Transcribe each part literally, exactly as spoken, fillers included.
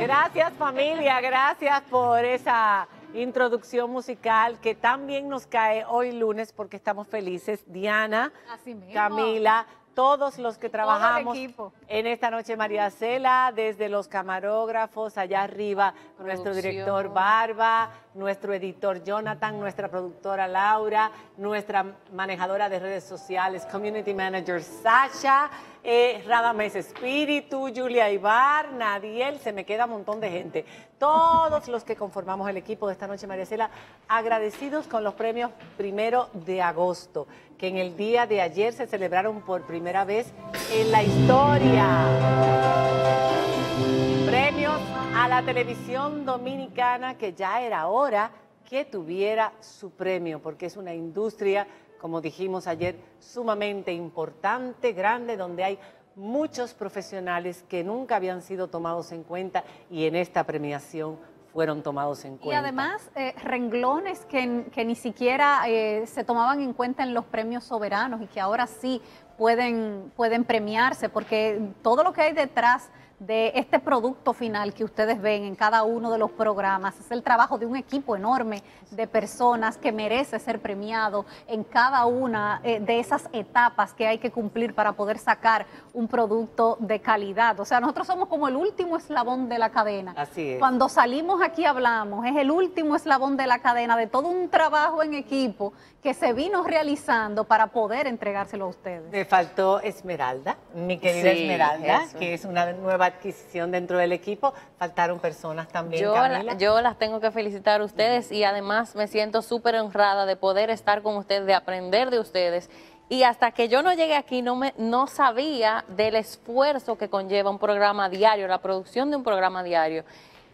Gracias, familia, gracias por esa introducción musical que tan bien nos cae hoy lunes porque estamos felices. Diana, así mismo. Camila, todos los que trabajamos en Esta Noche Mariasela, desde los camarógrafos, allá arriba, producción, nuestro director Barba, nuestro editor Jonathan, nuestra productora Laura, nuestra manejadora de redes sociales, community manager Sasha, eh, Radamés Espíritu, Julia Ibar, Nadiel, se me queda un montón de gente. Todos los que conformamos el equipo de Esta Noche Mariasela, agradecidos con los premios primero de agosto, que en el día de ayer se celebraron por primera vez en la historia. Premios a la televisión dominicana, que ya era hora que tuviera su premio, porque es una industria, como dijimos ayer, sumamente importante, grande, donde hay muchos profesionales que nunca habían sido tomados en cuenta y en esta premiación fueron tomados en cuenta. Y además, eh, renglones que, que ni siquiera eh, se tomaban en cuenta en los premios soberanos y que ahora sí pueden, pueden premiarse, porque todo lo que hay detrás de este producto final que ustedes ven en cada uno de los programas es el trabajo de un equipo enorme de personas que merece ser premiado en cada una de esas etapas que hay que cumplir para poder sacar un producto de calidad. O sea, nosotros somos como el último eslabón de la cadena. Así es. Cuando salimos aquí hablamos, es el último eslabón de la cadena de todo un trabajo en equipo que se vino realizando para poder entregárselo a ustedes. Me faltó Esmeralda, mi querida sí, Esmeralda, eso. que es una nueva adquisición dentro del equipo. Faltaron personas también. Yo, la, yo las tengo que felicitar a ustedes y además me siento súper honrada de poder estar con ustedes, de aprender de ustedes. Y hasta que yo no llegué aquí no, me, no sabía del esfuerzo que conlleva un programa diario, la producción de un programa diario.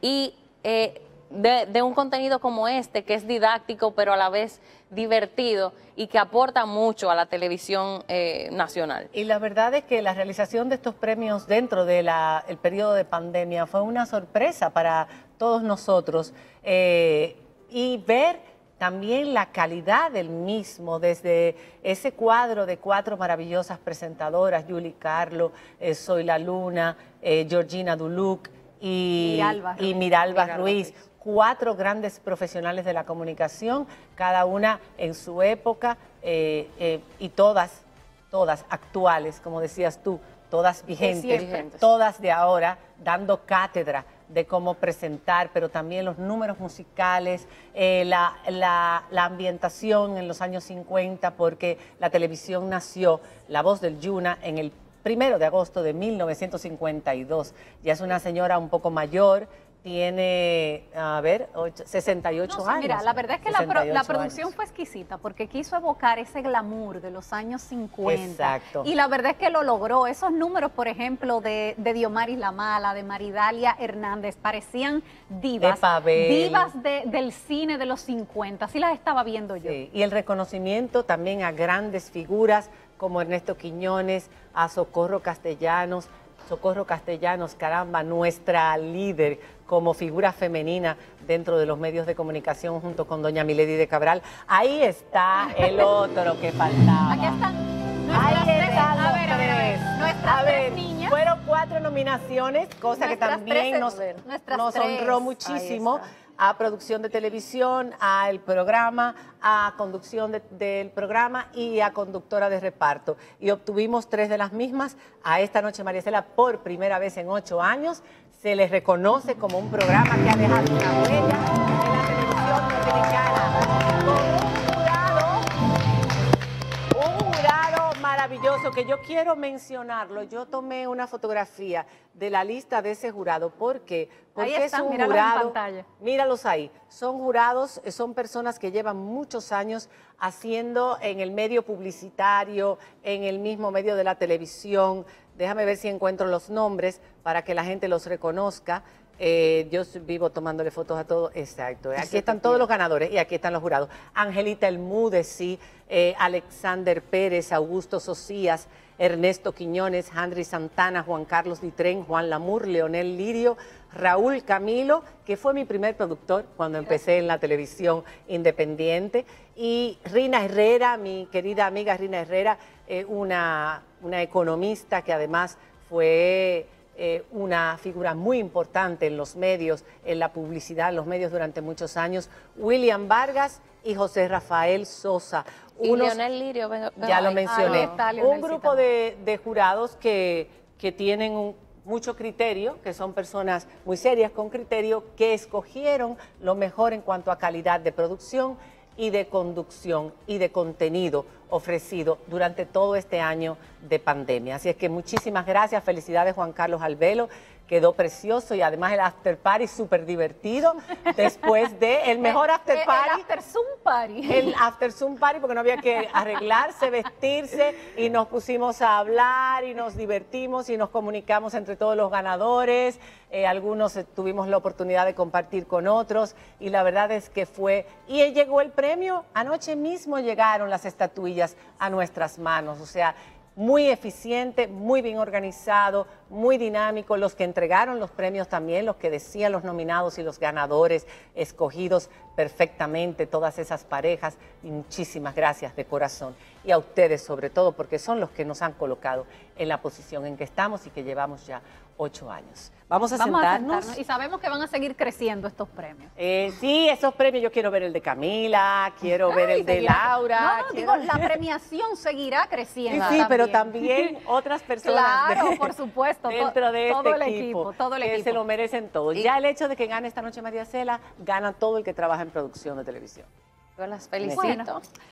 Y eh, de, de un contenido como este, que es didáctico pero a la vez divertido y que aporta mucho a la televisión eh, nacional. Y la verdad es que la realización de estos premios dentro del de periodo de pandemia fue una sorpresa para todos nosotros eh, y ver también la calidad del mismo desde ese cuadro de cuatro maravillosas presentadoras, Yuli Carlo, eh, Soy La Luna, eh, Georgina Duluc y Miralba, y Miralba, Miralba Ruiz. Ruiz. Cuatro grandes profesionales de la comunicación, cada una en su época eh, eh, y todas, todas actuales, como decías tú, todas vigentes, vigentes, todas de ahora, dando cátedra de cómo presentar, pero también los números musicales, eh, la, la, la ambientación en los años cincuenta, porque la televisión nació, La Voz del Yuna, en el primero de agosto de mil novecientos cincuenta y dos. Ya es una señora un poco mayor, tiene, a ver, sesenta y ocho no, sí, años. Mira, la verdad es que la, pro, la producción años. fue exquisita porque quiso evocar ese glamour de los años cincuenta. Exacto. Y la verdad es que lo logró. Esos números, por ejemplo, de, de Diomaris la Mala, de Maridalia Hernández, parecían divas. De divas de, del cine de los cincuenta. Así las estaba viendo yo. Sí. Y el reconocimiento también a grandes figuras como Ernesto Quiñones, a Socorro Castellanos, Socorro Castellanos, caramba, nuestra líder como figura femenina dentro de los medios de comunicación junto con doña Milady de Cabral. Ahí está el otro que faltaba. Aquí están nuestras Ahí tres, están a ver, a ver, a ver, nuestras a ver, tres niñas. Fueron cuatro nominaciones, cosa que también nos, nos honró muchísimo. A producción de televisión, al programa, a conducción de, del programa y a conductora de reparto. Y obtuvimos tres de las mismas. A Esta Noche Mariasela, por primera vez en ocho años, se les reconoce como un programa que ha dejado una huella en la televisión dominicana. Con un jurado, un jurado maravilloso que yo quiero mencionarlo. Yo tomé una fotografía de la lista de ese jurado. ¿Por qué? Porque ahí están, es un míralos jurado, en pantalla. Míralos ahí. Son jurados, son personas que llevan muchos años haciendo en el medio publicitario, en el mismo medio de la televisión. Déjame ver si encuentro los nombres para que la gente los reconozca. Eh, yo vivo tomándole fotos a todos. Exacto. Aquí están todos los ganadores y aquí están los jurados. Angelita Elmúdez, sí, eh, Alexander Pérez, Augusto Socias, Ernesto Quiñones, Henry Santana, Juan Carlos Litren, Juan Lamur, Lionel Lirio, Raúl Camilo, que fue mi primer productor cuando empecé en la televisión independiente, y Rina Herrera, mi querida amiga Rina Herrera, eh, una, una economista que además fue eh, una figura muy importante en los medios, en la publicidad, en los medios durante muchos años, William Vargas y José Rafael Sosa. Unos, y Lionel Lirio. Bueno, ya lo mencioné. Ah, no, está Lionel, un grupo de, de jurados que, que tienen un... mucho criterio, que son personas muy serias con criterio, que escogieron lo mejor en cuanto a calidad de producción y de conducción y de contenido ofrecido durante todo este año de pandemia. Así es que muchísimas gracias, felicidades Juan Carlos Alvelo, quedó precioso y además el after party súper divertido, después de el mejor after party. El after Zoom party. El after Zoom party, porque no había que arreglarse, vestirse, y nos pusimos a hablar y nos divertimos y nos comunicamos entre todos los ganadores, eh, algunos tuvimos la oportunidad de compartir con otros y la verdad es que fue, y llegó el premio, anoche mismo llegaron las estatuillas a nuestras manos, o sea, muy eficiente, muy bien organizado, muy dinámico. Los que entregaron los premios también, los que decían los nominados y los ganadores, escogidos perfectamente, todas esas parejas. Y muchísimas gracias de corazón. Y a ustedes sobre todo, porque son los que nos han colocado en la posición en que estamos y que llevamos ya ocho años. Vamos a, Vamos sentarnos. a sentarnos. Y sabemos que van a seguir creciendo estos premios. Eh, sí, esos premios, yo quiero ver el de Camila, quiero Ay, ver el de Laura. No, no quiero... digo, la premiación seguirá creciendo. Sí, sí, también. Pero también otras personas. Claro, de, por supuesto. Dentro de todo este el equipo, equipo. Todo el que equipo. Se lo merecen todos. Y... ya el hecho de que gane Esta Noche Mariasela, gana todo el que trabaja en producción de televisión. Yo las felicito. Bueno.